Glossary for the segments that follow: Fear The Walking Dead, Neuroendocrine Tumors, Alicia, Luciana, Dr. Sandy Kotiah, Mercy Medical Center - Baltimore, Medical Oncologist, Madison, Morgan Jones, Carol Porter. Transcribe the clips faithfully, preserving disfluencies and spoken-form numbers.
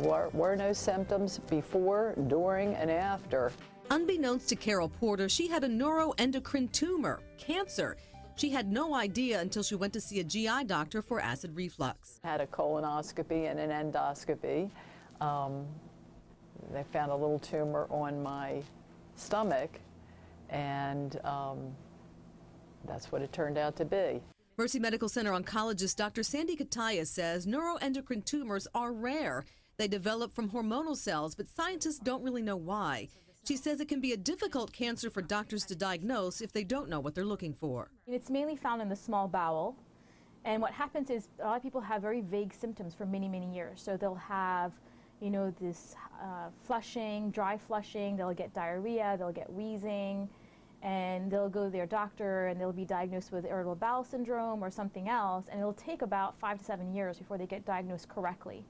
There were, were no symptoms before, during, and after. Unbeknownst to Carol Porter, she had a neuroendocrine tumor, cancer. She had no idea until she went to see a G I doctor for acid reflux. Had a colonoscopy and an endoscopy. Um, they found a little tumor on my stomach, and um, that's what it turned out to be. Mercy Medical Center oncologist Doctor Sandy Kotiah says neuroendocrine tumors are rare. They develop from hormonal cells, but scientists don't really know why. She says it can be a difficult cancer for doctors to diagnose if they don't know what they're looking for. It's mainly found in the small bowel, and what happens is a lot of people have very vague symptoms for many, many years. So they'll have, you know, this uh, flushing, dry flushing, they'll get diarrhea, they'll get wheezing, and they'll go to their doctor and they'll be diagnosed with irritable bowel syndrome or something else, and it'll take about five to seven years before they get diagnosed correctly.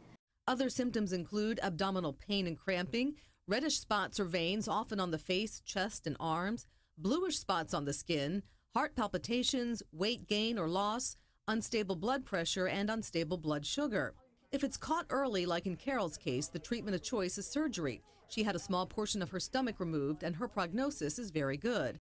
Other symptoms include abdominal pain and cramping, reddish spots or veins often on the face, chest, and arms, bluish spots on the skin, heart palpitations, weight gain or loss, unstable blood pressure, and unstable blood sugar. If it's caught early, like in Carol's case, the treatment of choice is surgery. She had a small portion of her stomach removed, and her prognosis is very good.